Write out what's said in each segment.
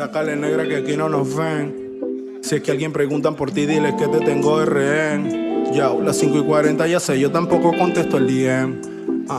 Sácale negra que aquí no nos ven. Si es que alguien preguntan por ti, diles que te tengo de rehén. Yo, las 5:40 ya sé, yo tampoco contesto el DM.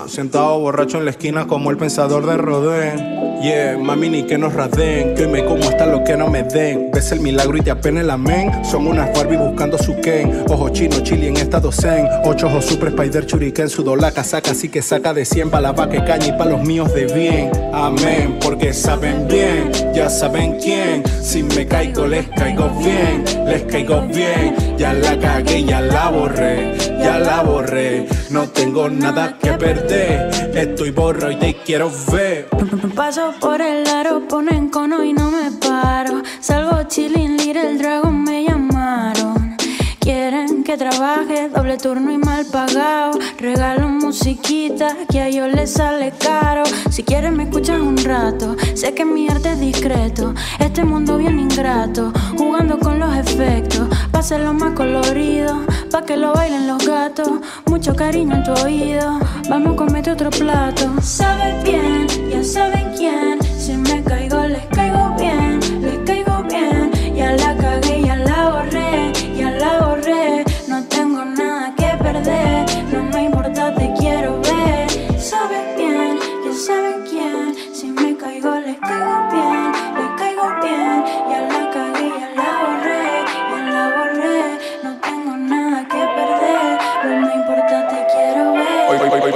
Sentado borracho en la esquina como el pensador de Rodén. Yeah, mami, ni que nos raden, que hoy me como hasta lo que no me den. Ves el milagro y te apena el amén. Son unas Barbie buscando su ken. Ojo chino, chili en esta docen. 8 ojos super, spider, churiken, sudó la casaca. Así que saca de 100 pa' la vaca caña y pa' los míos de bien. Amén, porque saben bien, ya saben quién. Si me caigo, les caigo bien, les caigo bien. Ya la cagué, ya la borré, ya la borré. No tengo nada que perder, estoy borrado y te quiero ver. Paso por el aro, ponen cono y no me paro. Salgo chillin', Little Dragon me llamaron. Quieren que trabaje, doble turno y mal pagado. Regalo musiquita que a ellos les sale caro. Si quieren me escuchan un rato, sé que mi arte es discreto. Este mundo bien ingrato, jugando con los efectos. Pa' hacerlo más colorido, pa' que lo bailen los gatos. Mucho cariño en tu oído, vamos a comer otro plato. Sabes bien, ya saben quién. Si me caigo, les caigo bien, les caigo bien. Ya la cagué, ya la borré, ya la borré. No tengo nada que perder, no me importa, te quiero ver. Sabes bien, ya saben quién. Si me caigo, les caigo bien, les caigo bien. Ya la cagué, ya la borré, no tengo nada que perder, no me importa, te quiero ver.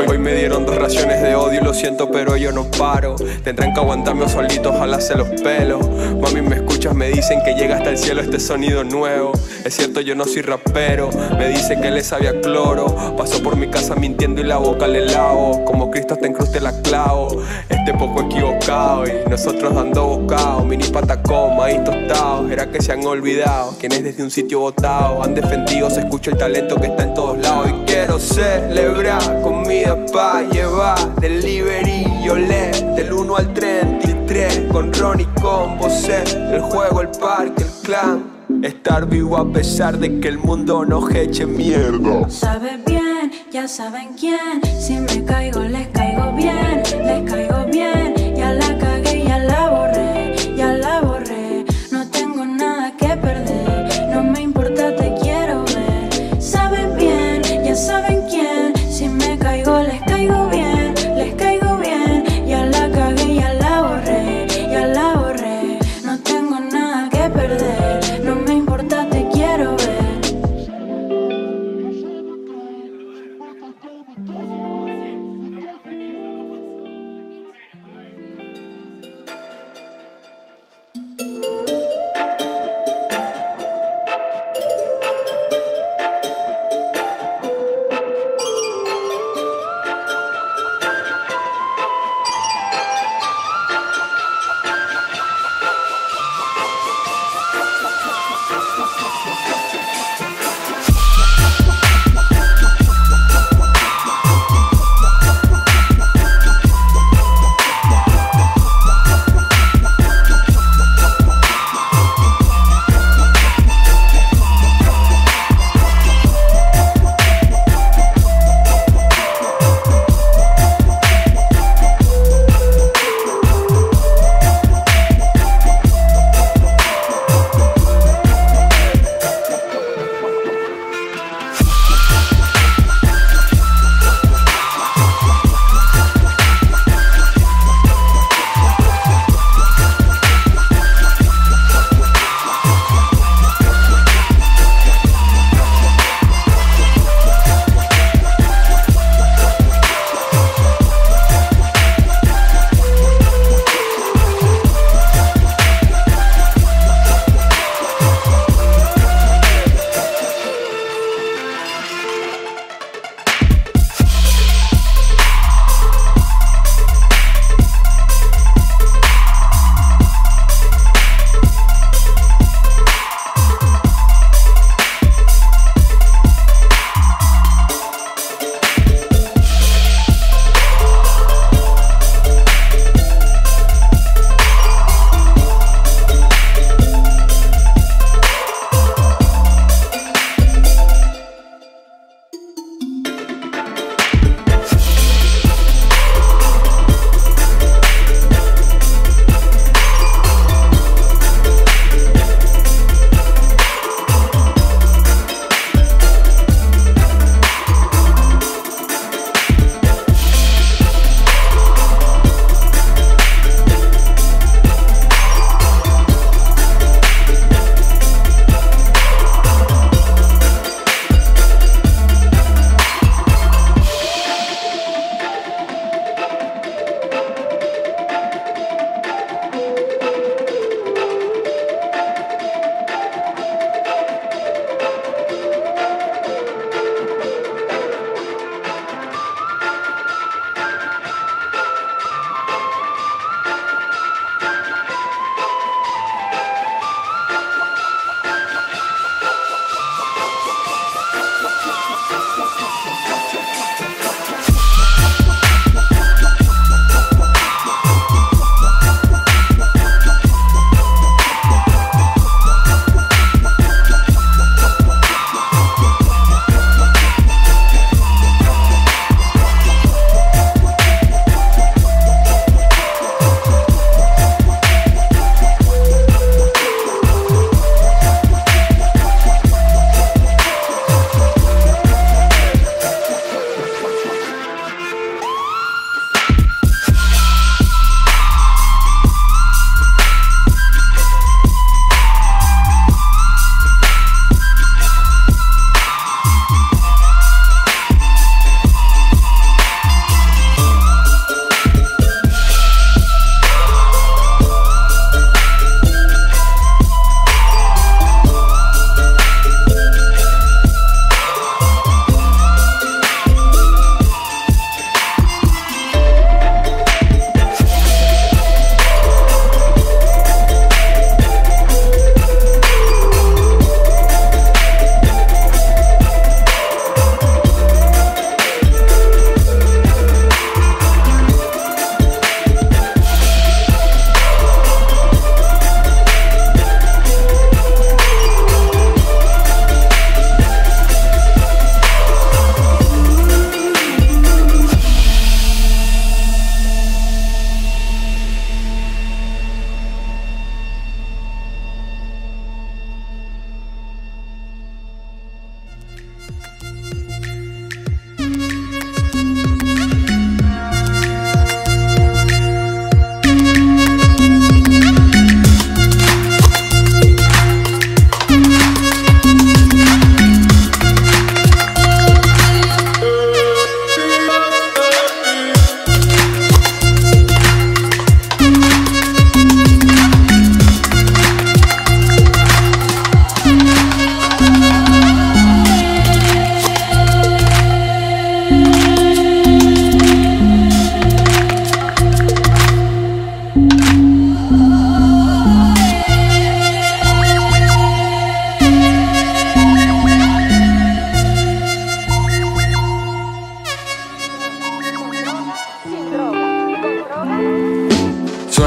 Hoy me dieron 2 raciones de odio y lo siento, pero yo no paro. Tendrán que aguantarme solito, ojalá se los pelo. Mami, me escuchas, me dicen que llega hasta el cielo este sonido nuevo. Es cierto, yo no soy rapero, me dicen que le sabe a cloro. Paso por mi casa mintiendo y la boca le lavo. Como Cristo está en cruz te la clavo. Este poco equivocado y nosotros dando bocado. Mini patacón, maíz tostado. Era que se han olvidado quienes desde un sitio botado han defendido, se escucha el talento que está en todos lados. Y quiero celebrar comida pa' llevar, delivery, yo le del 1 al 33, con Ronnie, con Bosé, el juego, el parque, el clan, estar vivo a pesar de que el mundo nos eche mierda. Sabe bien, ya saben quién, si me caigo, les caigo bien, les caigo bien. Ya la cagué, ya la borré, ya la borré. No tengo nada que perder, no me importa, te quiero ver. Sabe bien, ya saben quién. Si me caigo, les caigo bien, les caigo bien. Ya la cagué, ya la borré, ya la borré. No tengo nada que perder, no me importa, te quiero ver.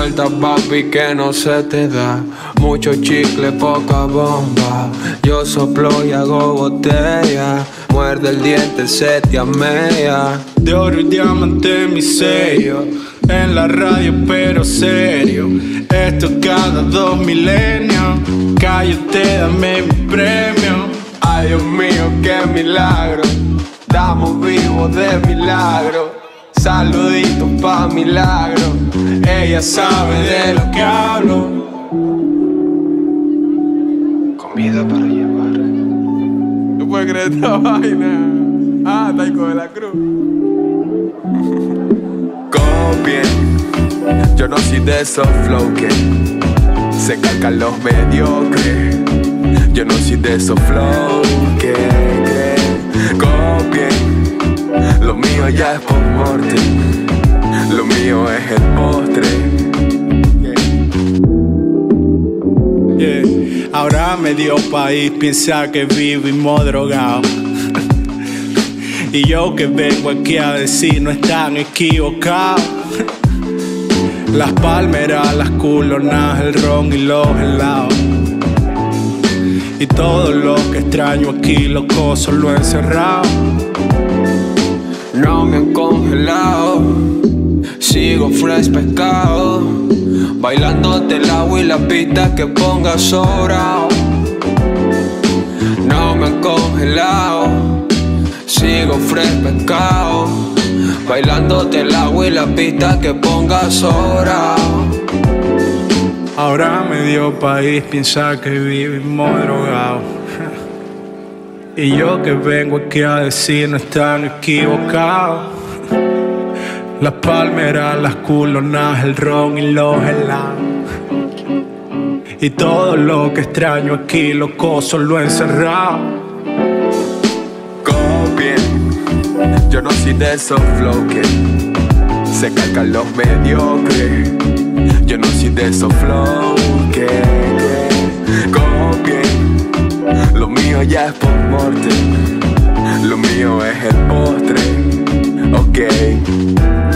sueltas, papi, que no se te da. Mucho chicle, poca bomba. Yo soplo y hago botella. Muerde el diente, se te amea. De oro y diamante mi sello. En la radio pero serio. Esto cada dos milenios. Cállate, dame mi premio. Ay, Dios mío, qué milagro. Estamos vivos de milagro. Saluditos pa' milagro. Ella sabe de lo que hablo. Comida para llevar. No puedes creer esta vaina. Ah, Taico de la Cruz. Copien. Yo no soy de esos flow que se cargan los mediocres. Yo no soy de esos flow que copien. Lo mío ya es por morte. Lo mío es el postre. Yeah. Ahora medio país piensa que vivimos drogados. Y yo que vengo aquí a decir no están equivocados. Las palmeras, las culonas, el ron y los helados. Y todo lo que extraño aquí, loco, solo encerrado. Ron en congelado, sigo fresh pescado. Bailándote el agua y la pista que pongas sobrao. No me han congelado. Sigo fresco pescado, bailándote el agua y la pista que pongas ahora. Ahora medio país piensa que vivimos drogados. Y yo que vengo aquí a decir no están equivocados. Las palmeras, las culonas, el ron y los helados. Y todo lo que extraño aquí, loco, solo encerrado. Yo no soy de esos flow que se cargan los mediocres. Yo no soy de esos flow que copien. Lo mío ya es por morte. Lo mío es el postre. Ok.